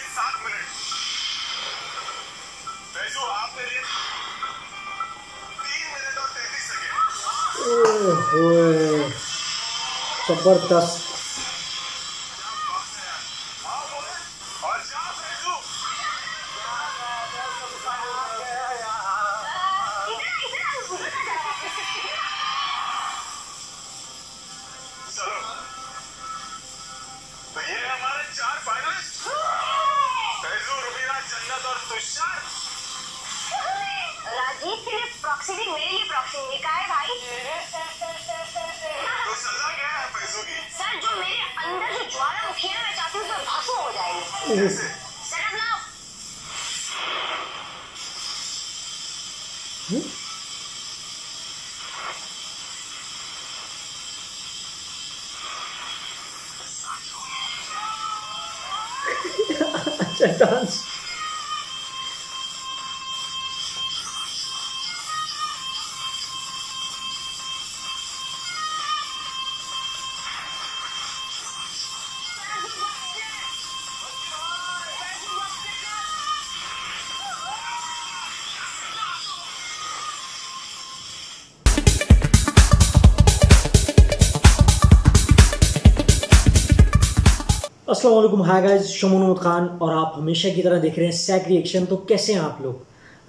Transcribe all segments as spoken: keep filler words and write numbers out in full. सात मिनट। फैजू आपके लिए तीन मिनट और तैंतीस सेकेंड। जबरदस्त। डांस अस्सलामुअलैकुम, हाय गाइस, शमून खान और आप हमेशा की तरह देख रहे हैं सैक रिएक्शन। तो कैसे हैं आप लोग?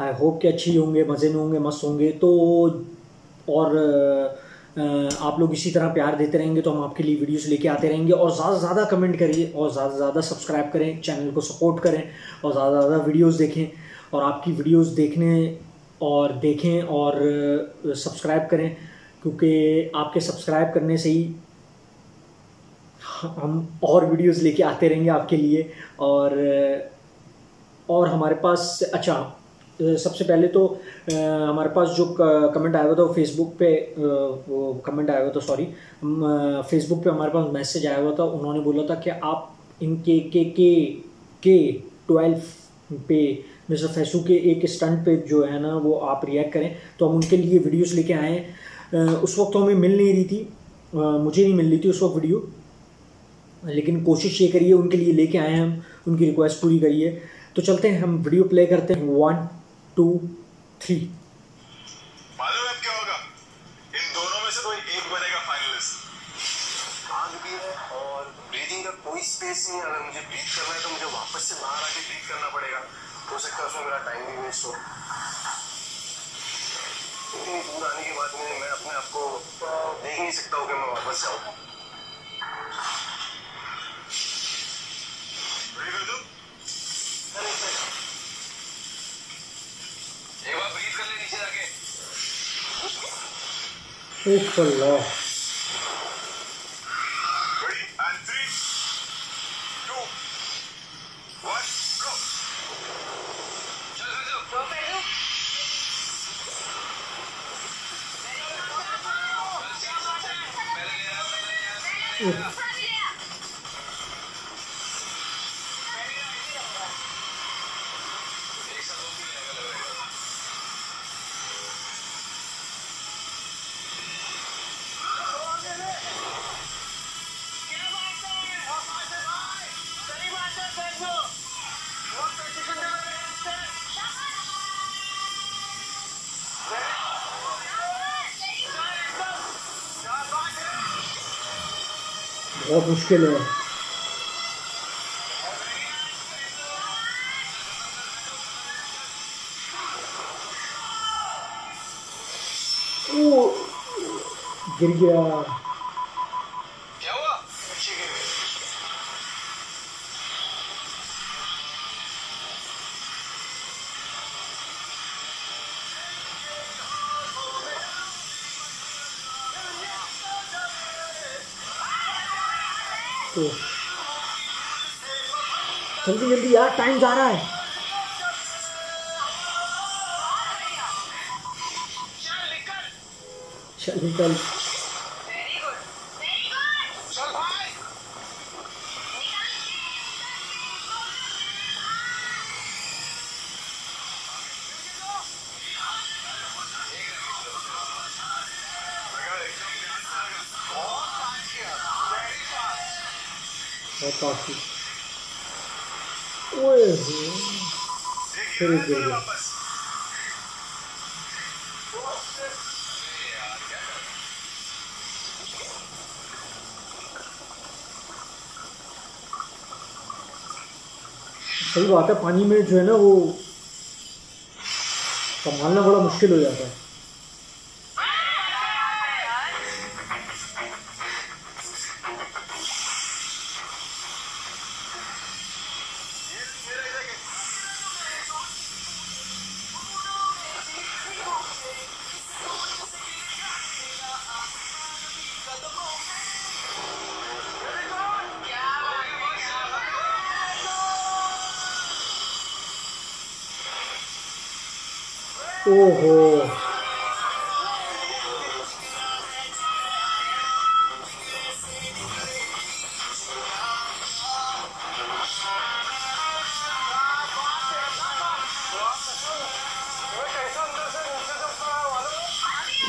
आई होप कि अच्छे होंगे, मज़े में होंगे, मस्त होंगे। तो और आप लोग इसी तरह प्यार देते रहेंगे तो हम आपके लिए वीडियोस लेके आते रहेंगे। और ज़्यादा से ज़्यादा कमेंट करिए और ज़्यादा से ज़्यादा सब्सक्राइब करें, चैनल को सपोर्ट करें और ज़्यादा से ज़्यादा वीडियोज़ देखें। और आपकी वीडियोज़ देखने और देखें और सब्सक्राइब करें, क्योंकि आपके सब्सक्राइब करने से ही हम और वीडियोस लेके आते रहेंगे आपके लिए। और और हमारे पास, अच्छा सबसे पहले तो आ, हमारे पास जो कमेंट आया हुआ था फेसबुक पे, वो कमेंट आया हुआ था, सॉरी फेसबुक पे हमारे पास मैसेज आया हुआ था। उन्होंने बोला था कि आप इनके के के के ट्वेल्व पे मिस्टर फैसू के एक स्टंट पे जो है ना वो आप रिएक्ट करें। तो हम उनके लिए वीडियोस लेके आए हैं। उस वक्त हमें मिल नहीं रही थी, मुझे नहीं मिल रही थी उस वक्त वीडियो, लेकिन कोशिश ये करिए उनके लिए लेके आए हैं हम। उनकी रिक्वेस्ट पूरी करिए। तो चलते हैं, हम वीडियो प्ले करते हैं। One two three. मालूम है क्या होगा? इन दोनों में से कोई एक बनेगा फाइनलिस्ट। आग भी है और ब्रीदिंग का कोई स्पेस नहीं है। अगर मुझे ब्रीथ करना है तो मुझे वापस से बाहर आके ब्रीथ करना पड़ेगा। हो सकता है उसमें मेरा टाइम भी वेस्ट हो। इतनी दूर आने के बाद में मैं अपने आप को देख नहीं सकता हूँ कि मैं वापस आऊँ। It's a lot. Ready? And three, two, one, go. Chalo, chalo. Go, Faisu. Faisu. Faisu. Faisu. Faisu. बहुत मुश्किल है। ओ गिर गया। क्या हुआ? जल्दी जल्दी यार, टाइम जा रहा है। चल निकल। ओए फिर गिर गया। सही बात है, पानी में जो है ना वो संभालना बड़ा मुश्किल हो जाता है। ओहो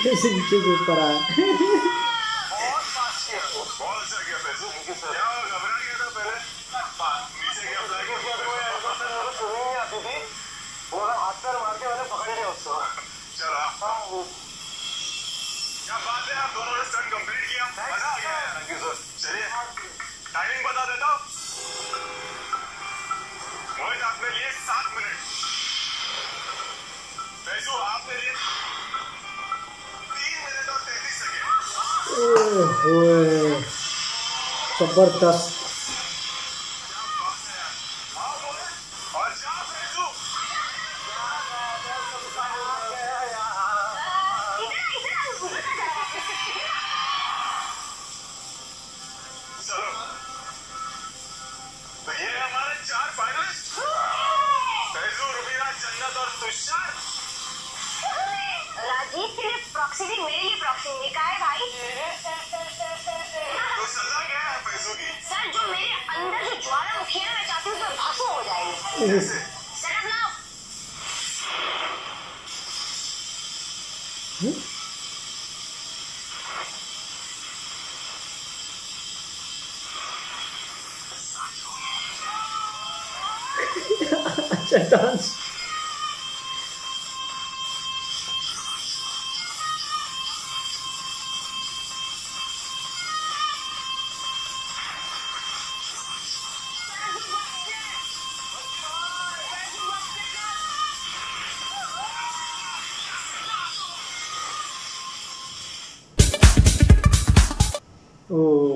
कैसे नीचे से ऊपर आया। क्या बात है, आप दोनों ने स्टंट कंप्लीट किया, मजा आ गया। Thank you sir. चलिए टाइमिंग बता देता हूँ मोहित, आपने लिए सात मिनट, फैसू आपने लिए तीन मिनट और तैंतीस सेकेंड। जबरदस्त। डांस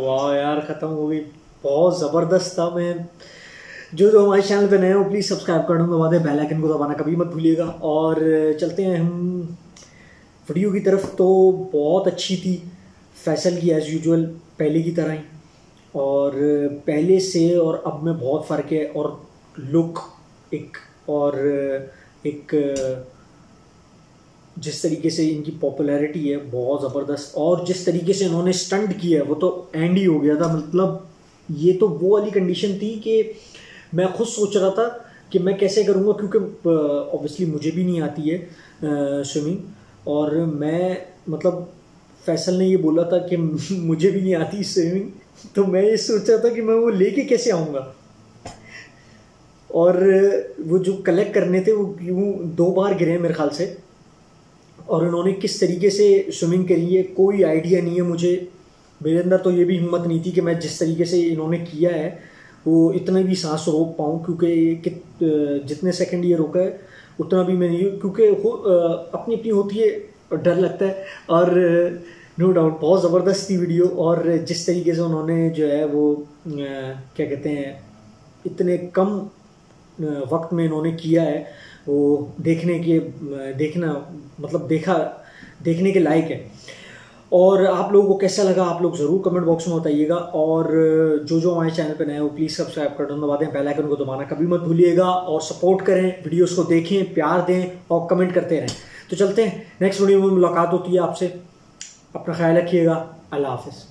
वाह यार खत्म हो गई, बहुत ज़बरदस्त था। मैं जो जो हमारे चैनल पे नए हो प्लीज़ सब्सक्राइब कर दूँगा, बाद में बेल आइकन को दबाना कभी मत भूलिएगा। और चलते हैं हम वीडियो की तरफ। तो बहुत अच्छी थी फैसल की एज़ यूजुअल, पहले की तरह ही। और पहले से और अब में बहुत फ़र्क है, और लुक एक और एक जिस तरीके से इनकी पॉपुलैरिटी है बहुत ज़बरदस्त, और जिस तरीके से इन्होंने स्टंट किया है वो तो एंड ही हो गया था। मतलब ये तो वो वाली कंडीशन थी कि मैं खुद सोच रहा था कि मैं कैसे करूँगा, क्योंकि ऑब्वियसली मुझे भी नहीं आती है स्विमिंग। और मैं मतलब फैसल ने ये बोला था कि मुझे भी नहीं आती स्विमिंग, तो मैं ये सोच रहा था कि मैं वो लेके कैसे आऊँगा। और वो जो कलेक्ट करने थे वो यूँ दो बार गिरे हैं मेरे ख्याल से, और उन्होंने किस तरीके से स्विमिंग करी है कोई आइडिया नहीं है मुझे। मेरे अंदर तो ये भी हिम्मत नहीं थी कि मैं जिस तरीके से इन्होंने किया है वो इतने भी सांस रोक पाऊँ, क्योंकि जितने सेकंड ये रोका है उतना भी मैं नहीं, क्योंकि अपनी अपनी होती है, डर लगता है। और नो डाउट बहुत ज़बरदस्त थी वीडियो, और जिस तरीके से उन्होंने जो है वो क्या कहते हैं इतने कम वक्त में इन्होंने किया है वो देखने के देखना मतलब देखा देखने के लायक है। और आप लोगों को कैसा लगा आप लोग ज़रूर कमेंट बॉक्स में बताइएगा, और जो जो हमारे चैनल पर नए हो प्लीज़ सब्सक्राइब कर दो, बाद में बेल आइकन को दबाना कभी मत भूलिएगा, और सपोर्ट करें, वीडियोस को देखें, प्यार दें और कमेंट करते रहें। तो चलते हैं नेक्स्ट वीडियो में मुलाकात होती है आपसे, अपना ख्याल रखिएगा, अल्लाह हाफिज़।